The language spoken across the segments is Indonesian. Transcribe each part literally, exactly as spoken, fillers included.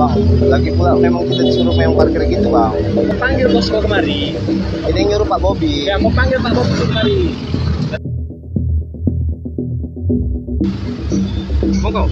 Bang, lagi pula memang kita disuruh memang parkir gitu, Bang. Panggil bos mau kemari. Ini nyuruh Pak Bobby. Ya, mau panggil Pak Bobby kemari. Monggo.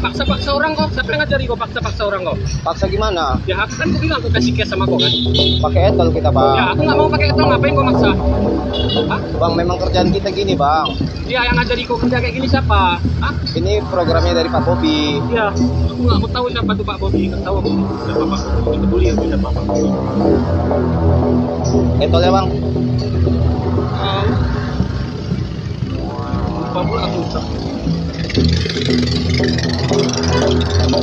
Paksa-paksa orang kok, siapa yang ngajari kok paksa-paksa orang kok? Paksa gimana? Ya aku kan aku bilang aku kasih cash sama kok kan? Pakai etol kita, Bang. Ya aku nggak mau pakai etol, ngapain kok maksa? Hah? Bang, memang kerjaan kita gini, Bang. Ya yang ngajari kok kerja kayak gini siapa? Hah? Ini programnya dari Pak Bobby. Ya, aku nggak mau tahu siapa tuh Pak Bobby, nggak tahu aku. Siapa Pak Bobby, peduli aku siapa Pak Bobby. Etolnya, Bang? Uh, lupa pula aku usah.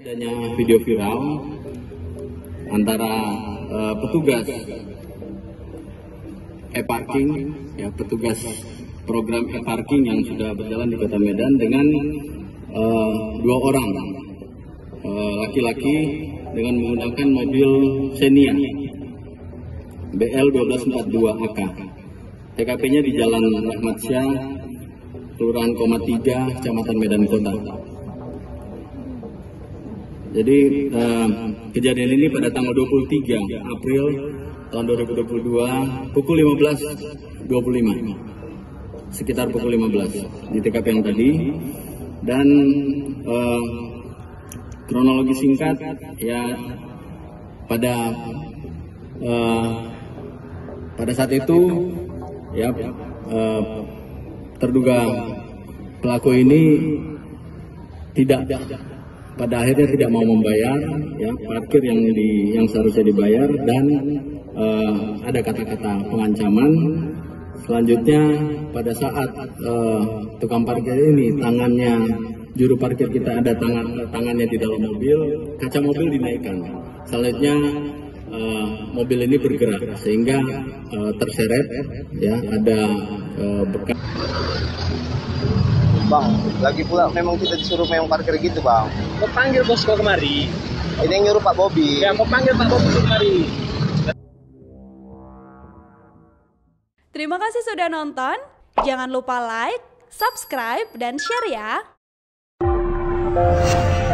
Adanya video viral antara uh, petugas e-parking, ya petugas program e-parking yang sudah berjalan di Kota Medan dengan uh, dua orang laki-laki uh, dengan menggunakan mobil Xenia B L satu dua empat dua A K. T K P-nya di Jalan Rahmat Syah, Kelurahan Komat tiga, Kecamatan Medan Kota. Jadi eh, kejadian ini pada tanggal dua puluh tiga April tahun dua ribu dua puluh dua pukul lima belas dua puluh lima, sekitar pukul lima belas di T K P yang tadi. Dan eh, kronologi singkat ya, pada eh, pada saat itu ya eh, terduga pelaku ini tidak pada akhirnya tidak mau membayar ya parkir yang di yang seharusnya dibayar, dan uh, ada kata-kata pengancaman. Selanjutnya pada saat uh, tukang parkir ini tangannya, juru parkir kita ada tangan tangannya di dalam mobil, kaca mobil dinaikkan. Selanjutnya uh, mobil ini bergerak sehingga uh, terseret ya, ada uh, bekas. Bang, lagi pula memang kita disuruh memang parkir gitu, Bang. Mau panggil bos kau kemari. Ini yang nyuruh Pak Bobby. Ya, mau panggil Pak Bobby kemari. Terima kasih sudah nonton. Jangan lupa like, subscribe, dan share ya.